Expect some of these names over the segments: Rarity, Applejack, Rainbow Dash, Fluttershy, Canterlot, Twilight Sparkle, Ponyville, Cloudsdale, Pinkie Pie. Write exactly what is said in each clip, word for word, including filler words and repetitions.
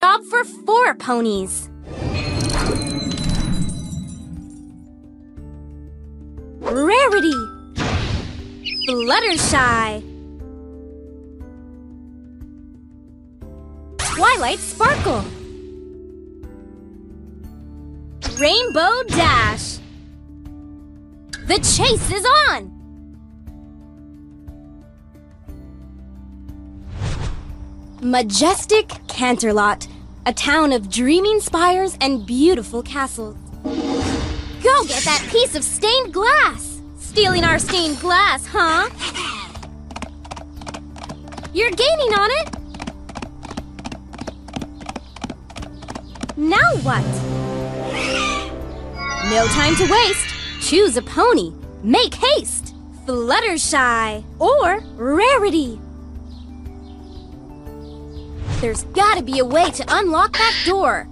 Job for four ponies. Rarity, Fluttershy, Twilight Sparkle, Rainbow Dash. The chase is on! Majestic Canterlot, a town of dreaming spires and beautiful castles. Go get that piece of stained glass! Stealing our stained glass, huh? You're gaining on it! Now what? No time to waste! Choose a pony. Make haste. Fluttershy or Rarity. There's gotta be a way to unlock that door.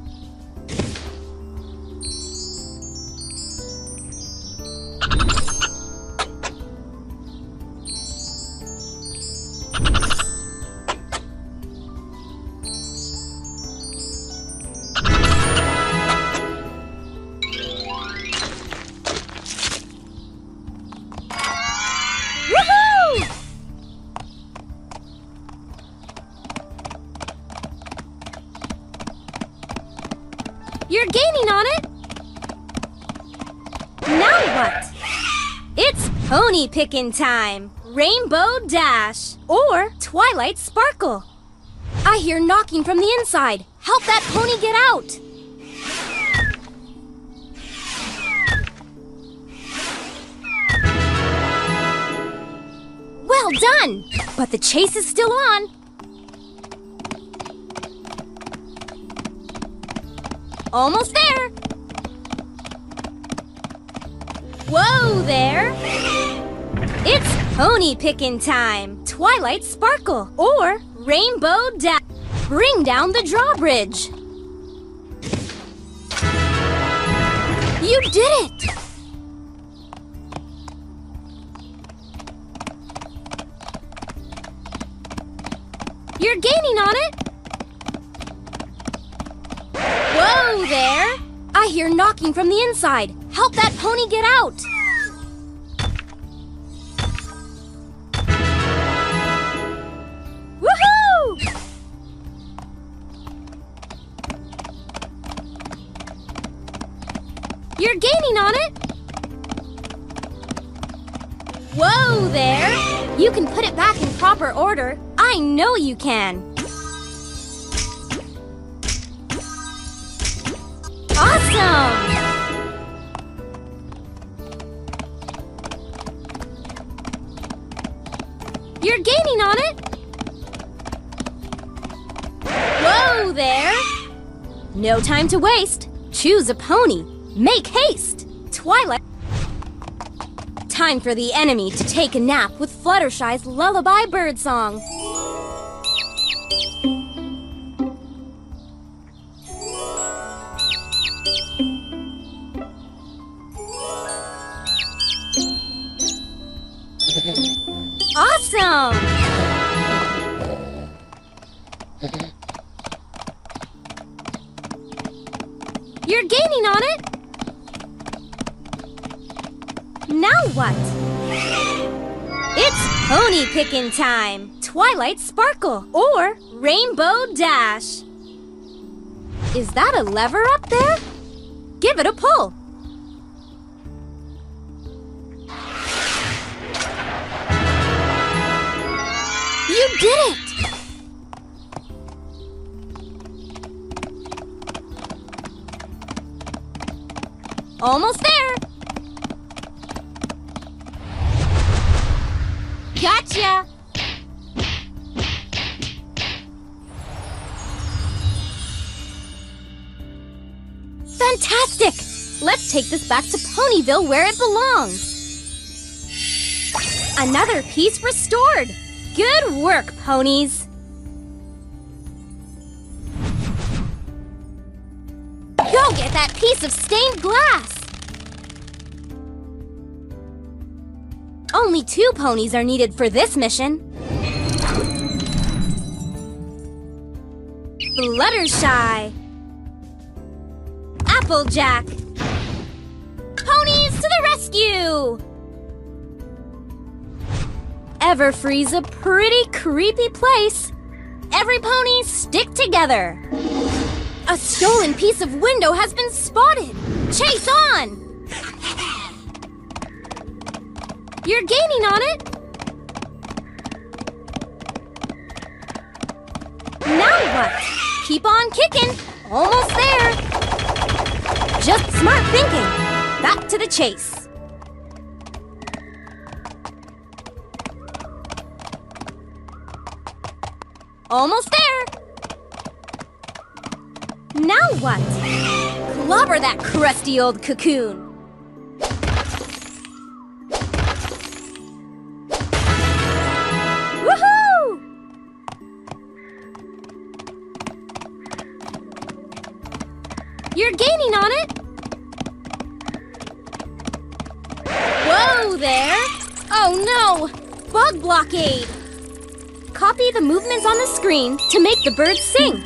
You're gaining on it! Now what? It's pony picking time! Rainbow Dash or Twilight Sparkle! I hear knocking from the inside! Help that pony get out! Well done! But the chase is still on! Almost there! Whoa there! It's pony picking time! Twilight Sparkle or Rainbow Dash. Bring down the drawbridge! You did it! You're gaining on it! Whoa there! I hear knocking from the inside. Help that pony get out! Woohoo! You're gaining on it! Whoa there! You can put it back in proper order. I know you can! You're gaining on it! Whoa there! No time to waste! Choose a pony! Make haste! Twilight! Time for the enemy to take a nap with Fluttershy's lullaby birdsong. Awesome! You're gaining on it! Now what? It's pony picking time! Twilight Sparkle or Rainbow Dash! Is that a lever up there? Give it a pull! You did it! Almost there! Gotcha! Fantastic! Let's take this back to Ponyville where it belongs! Another piece restored! Good work, ponies! Go get that piece of stained glass! Only two ponies are needed for this mission. Fluttershy, Applejack. Ponies to the rescue! Everfree's a pretty creepy place. Every pony stick together. A stolen piece of window has been spotted. Chase on! You're gaining on it. Now what? Keep on kicking. Almost there. Just smart thinking. Back to the chase. Almost there. Now what? Clobber that crusty old cocoon. Woohoo! You're gaining on it. Whoa there. Oh no, bug blockade. Copy the movements on the screen to make the birds sing.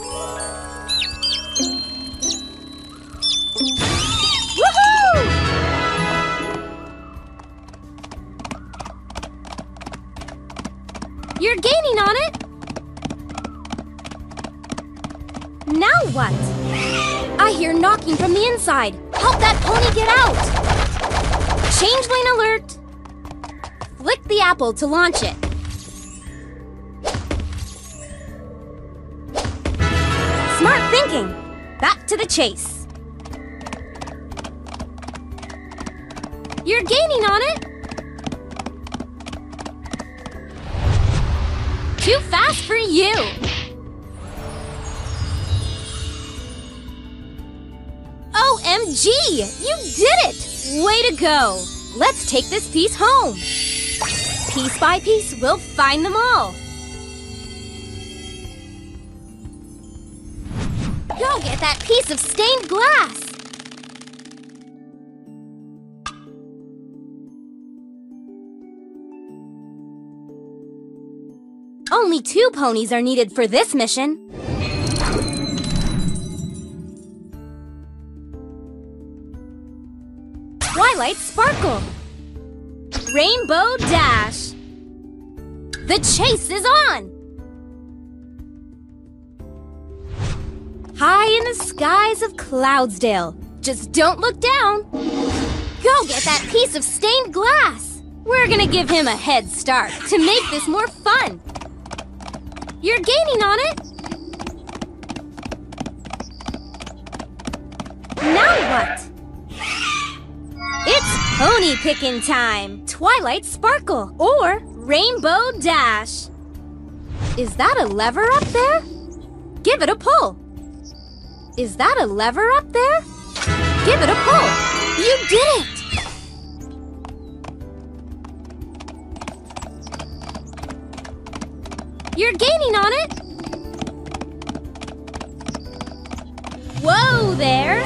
Woohoo! You're gaining on it. Now what? I hear knocking from the inside. Help that pony get out! Change lane alert! Flick the apple to launch it. Smart thinking! Back to the chase. You're gaining on it! Too fast for you! O M G! You did it! Way to go! Let's take this piece home. Piece by piece, we'll find them all. Go get that piece of stained glass. Only two ponies are needed for this mission. Twilight Sparkle, Rainbow Dash. The chase is on! High in the skies of Cloudsdale. Just don't look down. Go get that piece of stained glass. We're gonna give him a head start to make this more fun. You're gaining on it. Now what? It's pony picking time! Twilight Sparkle or Rainbow Dash. Is that a lever up there? Give it a pull. Is that a lever up there? Give it a pull. You did it! You're gaining on it. Whoa there.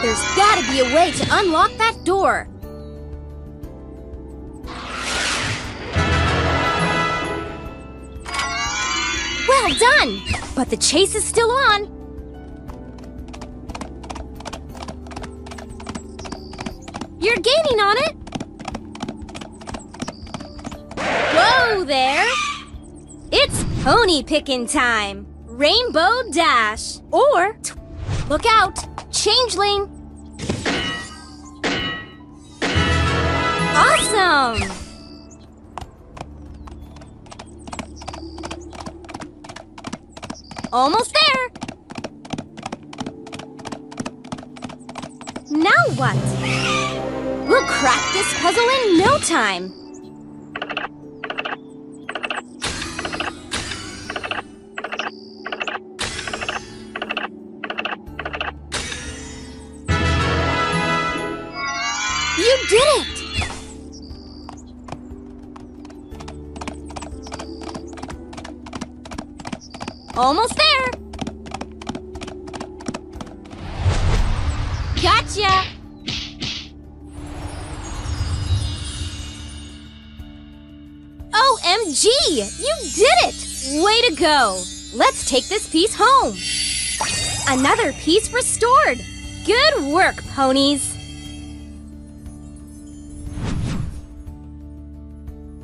There's gotta be a way to unlock that door. Well done! But the chase is still on. You're gaining on it. Whoa there. It's pony picking time. Rainbow Dash or look out. Change lane. Awesome! Almost there. Now what? We'll crack this puzzle in no time. You did it! Almost there! Gotcha! O M G! You did it! Way to go! Let's take this piece home. Another piece restored. Good work, ponies.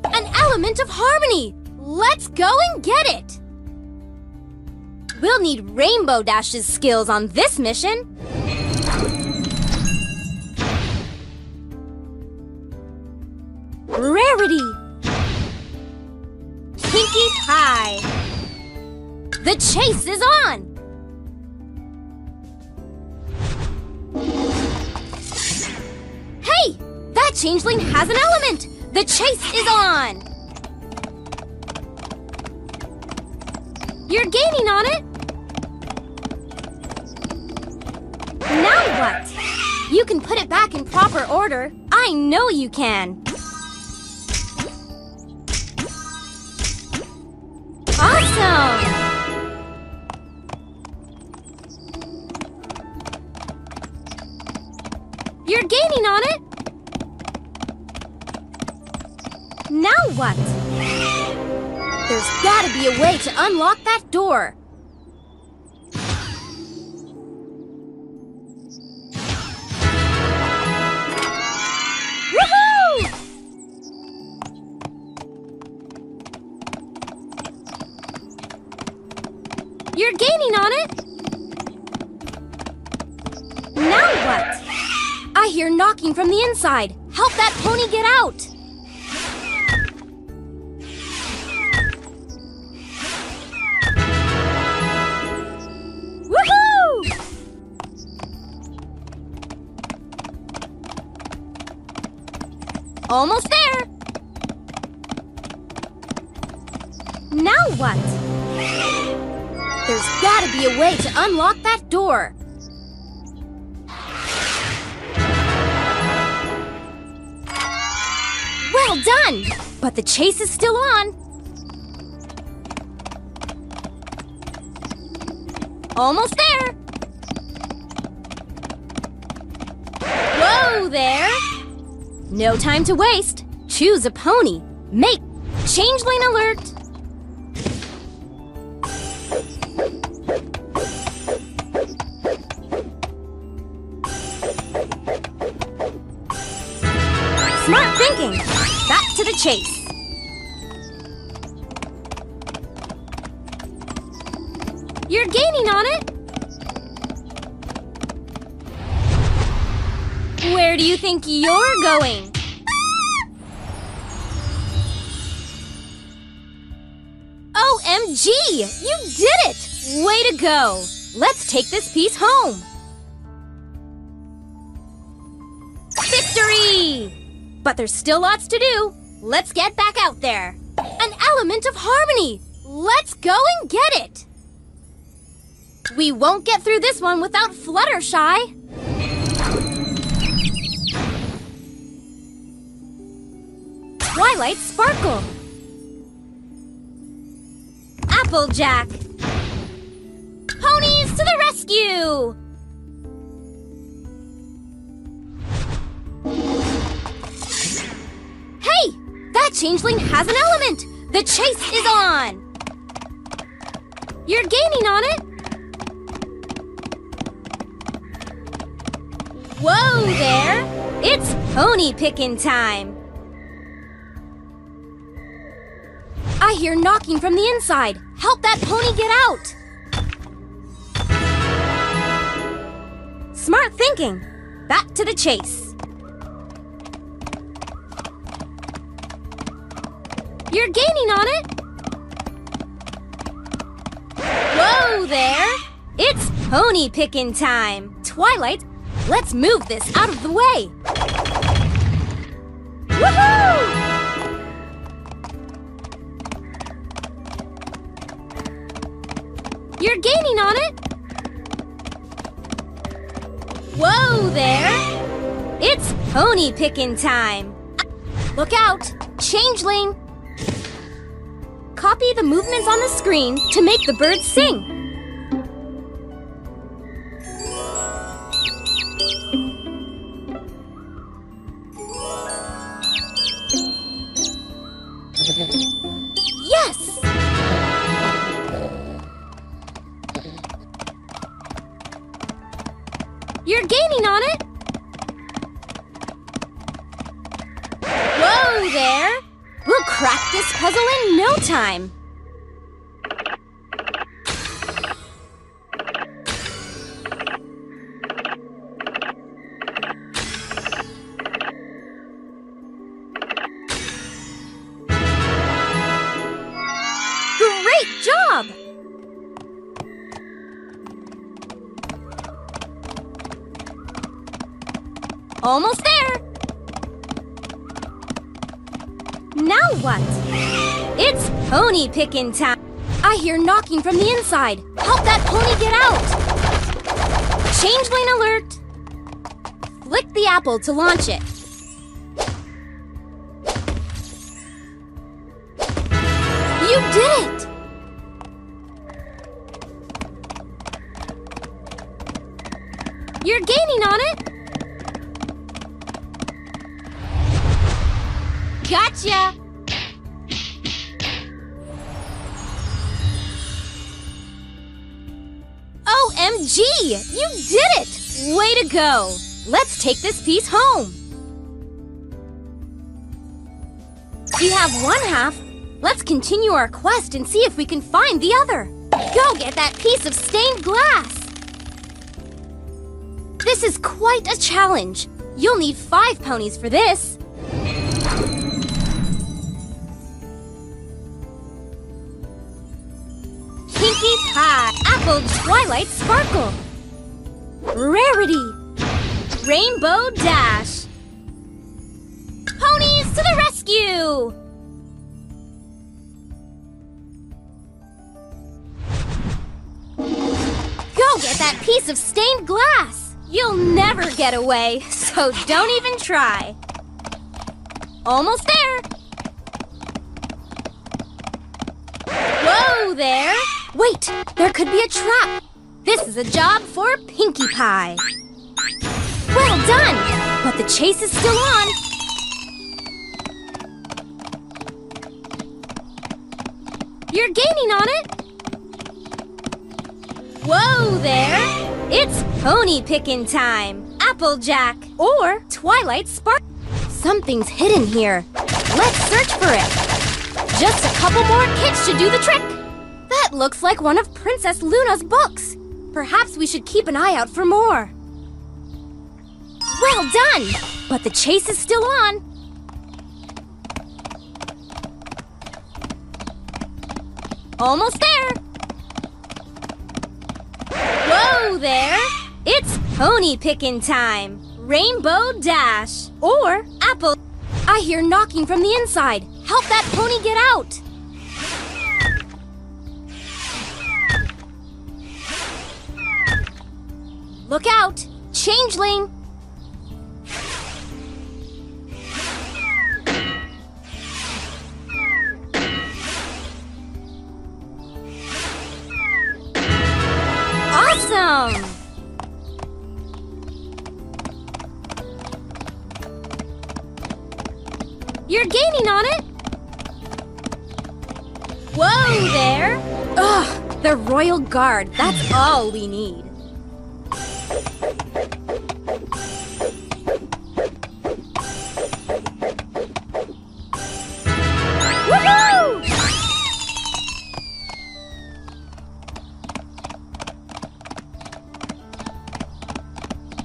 An element of harmony. Let's go and get it. We'll need Rainbow Dash's skills on this mission. Rarity. Pinkie Pie. The chase is on! Hey! That changeling has an element! The chase is on! You're gaining on it! Now what? You can put it back in proper order. I know you can! Awesome! You're gaining on it! Now what? There's gotta be a way to unlock that door! Woohoo! You're gaining on it! Now what? I hear knocking from the inside. Help that pony get out! Woohoo! Almost there! Now what? There's gotta be a way to unlock that door. Well done! But the chase is still on! Almost there! Whoa there! No time to waste! Choose a pony! Make changeling alert! Smart thinking! Back to the chase! You're gaining on it! Where do you think you're going? O M G! You did it! Way to go! Let's take this piece home! Victory! But there's still lots to do. Let's get back out there. An element of harmony. Let's go and get it. We won't get through this one without Fluttershy. Twilight Sparkle. Applejack. Ponies to the rescue! Hey! That changeling has an element! The chase is on! You're gaining on it! Whoa there! It's pony picking time! I hear knocking from the inside! Help that pony get out! Smart thinking! Back to the chase! You're gaining on it! Whoa there! It's pony picking time! Twilight, let's move this out of the way! Woohoo! You're gaining on it! Whoa there! It's pony picking time! Look out! Changeling! Copy the movements on the screen to make the birds sing. You're gaining on it! Whoa there! We'll crack this puzzle in no time! Almost there! Now what? It's pony picking time! I hear knocking from the inside! Help that pony get out! Change lane alert! Flick the apple to launch it. You did it! You're gaining on it! Gotcha! O M G! You did it! Way to go! Let's take this piece home! We have one half. Let's continue our quest and see if we can find the other. Go get that piece of stained glass! This is quite a challenge. You'll need five ponies for this. Pinkie Pie, Apple Twilight Sparkle, Rarity, Rainbow Dash. Ponies to the rescue! Go get that piece of stained glass! You'll never get away, so don't even try. Almost there! Whoa there! Wait, there could be a trap. This is a job for Pinkie Pie. Well done, but the chase is still on. You're gaining on it. Whoa there, it's pony picking time. Applejack or Twilight Sparkle. Something's hidden here. Let's search for it. Just a couple more kicks should do the trick. That looks like one of Princess Luna's books. Perhaps we should keep an eye out for more. Well done! But the chase is still on. Almost there! Whoa there! It's pony picking time! Rainbow Dash or Apple. I hear knocking from the inside. Help that pony get out! Look out! Change lane! Awesome! You're gaining on it! Whoa there! Ugh! The Royal Guard, that's all we need.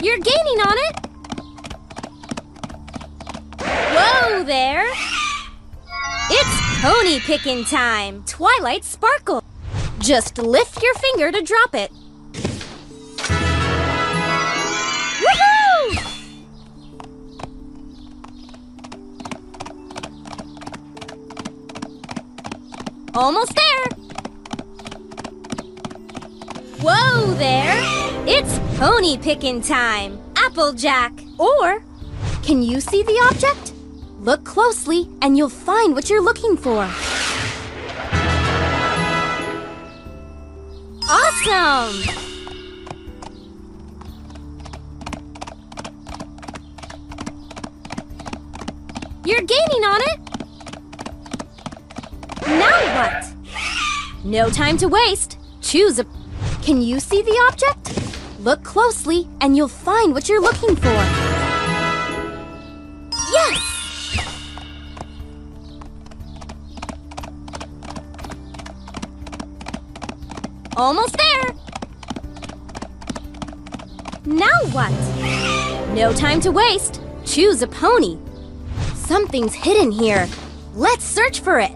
You're gaining on it! Whoa there! It's pony picking time! Twilight Sparkle! Just lift your finger to drop it. Woohoo! Almost there! Whoa there! It's pony picking time! Applejack! Or, can you see the object? Look closely and you'll find what you're looking for. Awesome! You're gaining on it! Now what? No time to waste. Choose a... Can you see the object? Look closely, and you'll find what you're looking for. Yes! Almost there! Now what? No time to waste. Choose a pony. Something's hidden here. Let's search for it.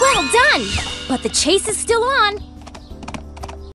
Well done! But the chase is still on.